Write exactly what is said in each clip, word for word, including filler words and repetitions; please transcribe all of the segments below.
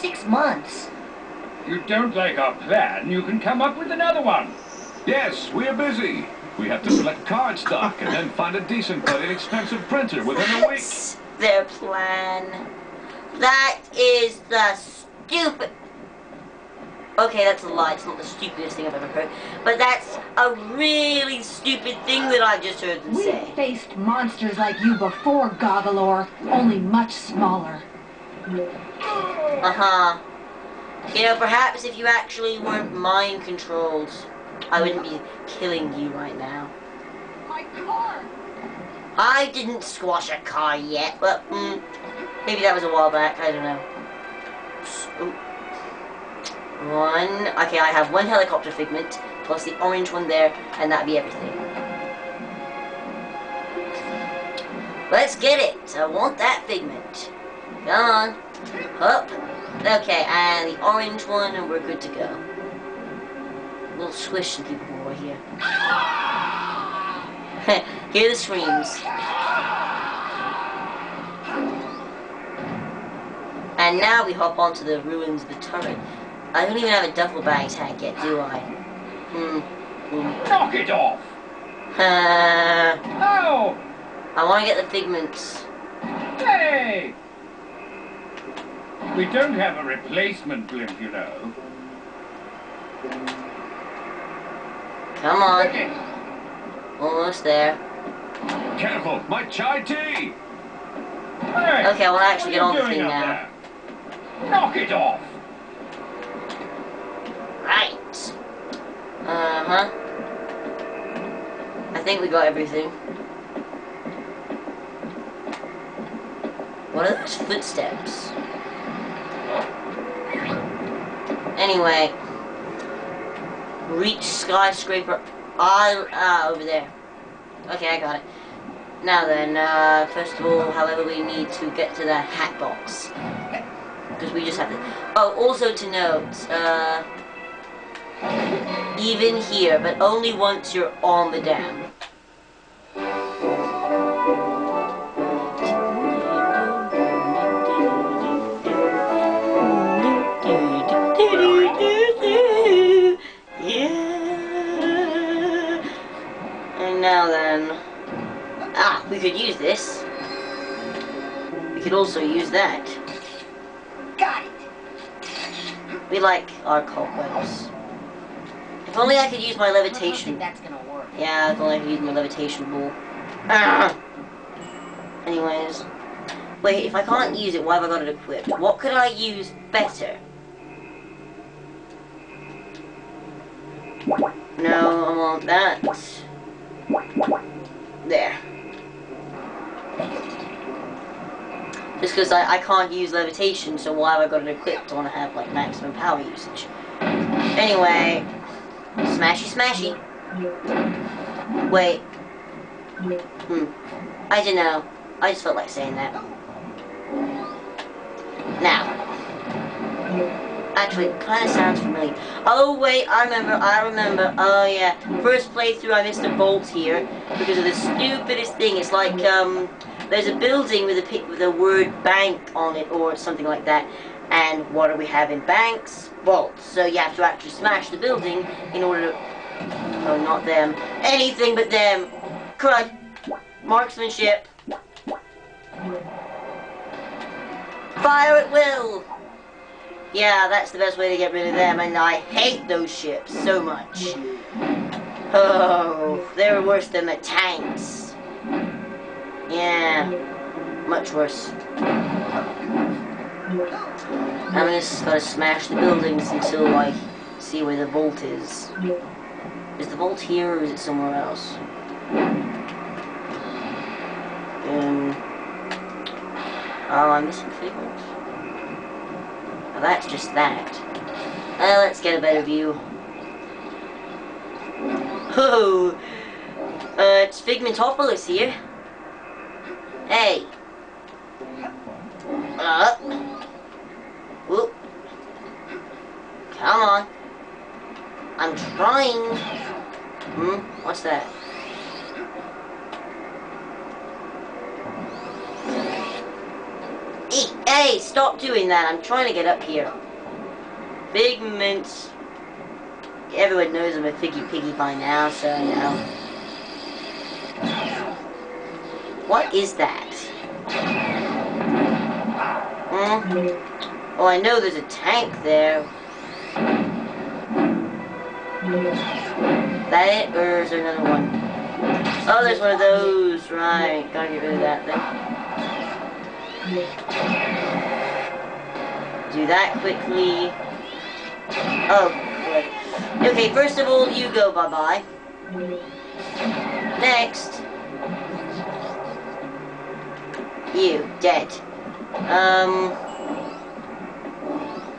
six months. You don't like our plan, you can come up with another one. Yes, we're busy. We have to select cardstock and then find a decent but inexpensive printer within a week. That's their plan. That is the stupid... Okay, that's a lie. It's not the stupidest thing I've ever heard. But that's a really stupid thing that I just heard them say. We faced monsters like you before, Gogolore, only much smaller. Uh-huh. You know, perhaps if you actually weren't mind-controlled, I wouldn't be killing you right now. My car! I didn't squash a car yet, but mm, maybe that was a while back. I don't know. So, one. Okay, I have one helicopter figment, plus the orange one there, and that'd be everything. Let's get it! I want that figment. Come on. Up. Okay, and the orange one, and we're good to go. We'll squish the people over here. Hear the screams. And now we hop onto the ruins of the turret. I don't even have a duffel bag tag yet, do I? Hmm. Mm. Knock it off! Uh, oh! I want to get the figments. Hey! We don't have a replacement blimp, you know. Come on. Hey. Almost there. Careful, my chai tea! Hey, okay, well, I actually get on the thing now. There? Knock it off! Right. Uh-huh. I think we got everything. What are those footsteps? Anyway. Reach skyscraper. Ah, uh, over there. Okay, I got it. Now then, uh, first of all, however, we need to get to the hat box. Because we just have to... Oh, also to note, uh... even here, but only once you're on the dam. Yeah. And now then, ah, we could use this. We could also use that. Got it. We like our cobwebs. If only I could use my levitation. I don't think that's gonna work. Yeah, if only I could use my levitation ball. Ah. Anyways. Wait, if I can't use it, why have I got it equipped? What could I use better? No, I want that. There. Just because I, I can't use levitation, so why have I got it equipped? I want to have, like, maximum power usage. Anyway... Smashy, smashy. Wait. Hmm. I don't know. I just felt like saying that. Now. Actually, it kind of sounds familiar. Oh, wait, I remember, I remember. Oh, yeah. First playthrough, I missed a bolt here because of the stupidest thing. It's like, um, there's a building with a, with the word bank on it or something like that. And what do we have in banks? Bolts. So you have to actually smash the building in order to... Oh, not them. Anything but them. Crud. Marksmanship. Fire at will. Yeah, that's the best way to get rid of them. And I hate those ships so much. Oh, they were worse than the tanks. Yeah. Much worse. I'm just gotta smash the buildings until I see where the vault is. Is the vault here or is it somewhere else? Um, oh, I'm missing figments. Well, that's just that. Uh, let's get a better view. Oh, uh, it's Figmentopolis here. Hey. Up. Whoop. Come on. I'm trying. Hmm? What's that? E Hey, stop doing that. I'm trying to get up here. Figments. Everyone knows I'm a figgy piggy by now, so you know. What is that? Hmm? Oh, I know there's a tank there. Is that it, or is there another one? Oh, there's one of those. Right, gotta get rid of that thing. Do that quickly. Oh, good. Okay, first of all, you go bye-bye. Next. You, dead. Um...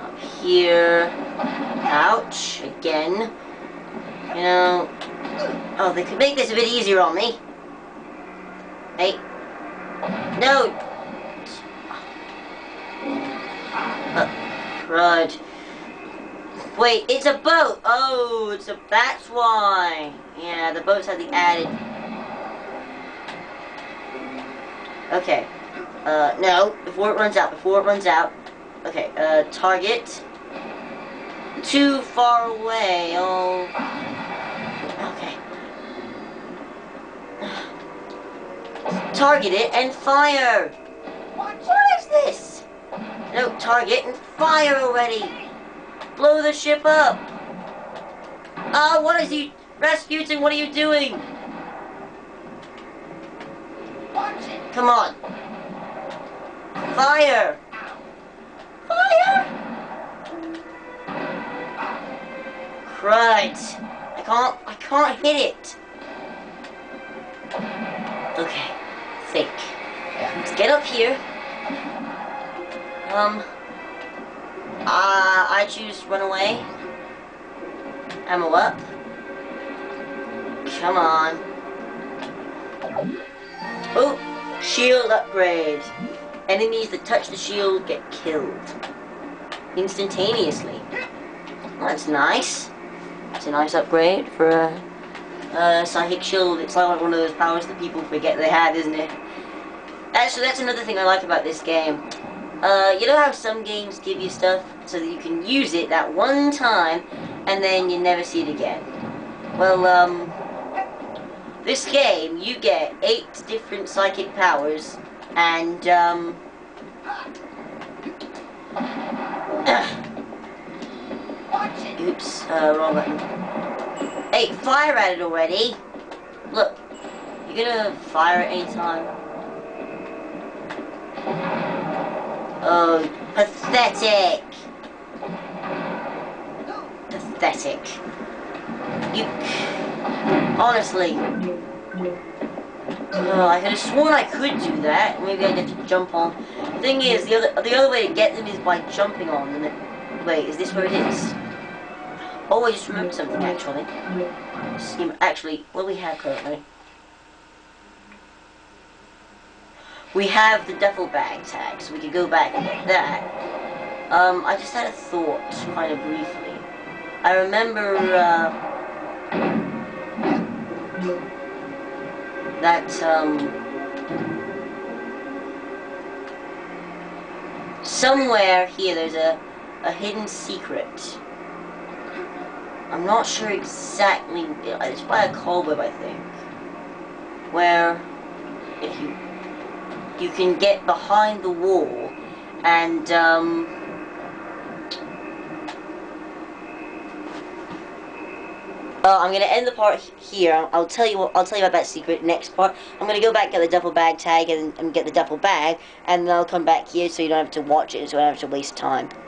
Up here. Ouch, again. You know... Oh, they could make this a bit easier on me. Hey. No! Oh, crud. Wait, it's a boat! Oh, it's a... That's why! Yeah, the boats have the added... Okay. Uh, no. Before it runs out. Before it runs out. Okay, uh, target. Too far away. Oh. Okay. Target it and fire! What, what is this? No, target and fire already! Blow the ship up! Ah, uh, what is he... Rasputin, what are you doing? Come on! Fire! Fire! Right. I can't, I can't hit it. Okay. Think. Let's get up here. Um. Uh, I choose run away. Ammo up. Come on. Oh! Shield upgrade. Enemies that touch the shield get killed. Instantaneously. That's nice. It's a nice upgrade for a, a psychic shield. It's like one of those powers that people forget they have, isn't it? Actually, that's another thing I like about this game. Uh, you know how some games give you stuff so that you can use it that one time and then you never see it again? Well, um, this game, you get eight different psychic powers and, um... Oops, uh, wrong button. Hey, fire at it already! Look, you're gonna fire at any time. Oh, pathetic! Pathetic. You... Honestly. Oh, I could have sworn I could do that. Maybe I'd have to jump on. The thing is, the other, the other way to get them is by jumping on them. Wait, is this where it is? Oh, I just remembered something, actually. Actually, what do we have currently? We have the duffel bag tag, so we could go back and get that. Um, I just had a thought, kind of briefly. I remember, uh... that, um... somewhere here, there's a, a hidden secret. I'm not sure exactly, it's by a cobweb, I think, where if you, you can get behind the wall and, um, well, I'm going to end the part here. I'll tell you what, I'll tell you about that secret next part. I'm going to go back, get the duffel bag tag and, and get the duffel bag, and then I'll come back here so you don't have to watch it, so you don't have to waste time.